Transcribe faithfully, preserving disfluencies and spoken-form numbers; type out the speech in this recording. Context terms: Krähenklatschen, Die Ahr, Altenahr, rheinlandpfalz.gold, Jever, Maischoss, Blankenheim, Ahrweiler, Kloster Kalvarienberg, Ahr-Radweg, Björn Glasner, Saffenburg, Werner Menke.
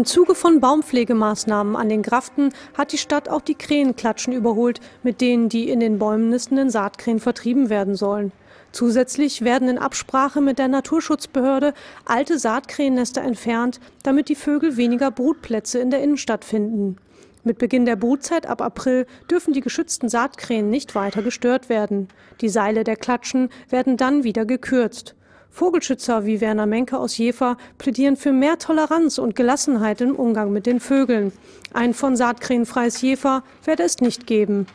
Im Zuge von Baumpflegemaßnahmen an den Graften hat die Stadt auch die Krähenklatschen überholt, mit denen die in den Bäumen nistenden Saatkrähen vertrieben werden sollen. Zusätzlich werden in Absprache mit der Naturschutzbehörde alte Saatkrähennester entfernt, damit die Vögel weniger Brutplätze in der Innenstadt finden. Mit Beginn der Brutzeit ab April dürfen die geschützten Saatkrähen nicht weiter gestört werden. Die Seile der Klatschen werden dann wieder gekürzt. Vogelschützer wie Werner Menke aus Jever plädieren für mehr Toleranz und Gelassenheit im Umgang mit den Vögeln. Ein von Saatkrähen freies Jever werde es nicht geben.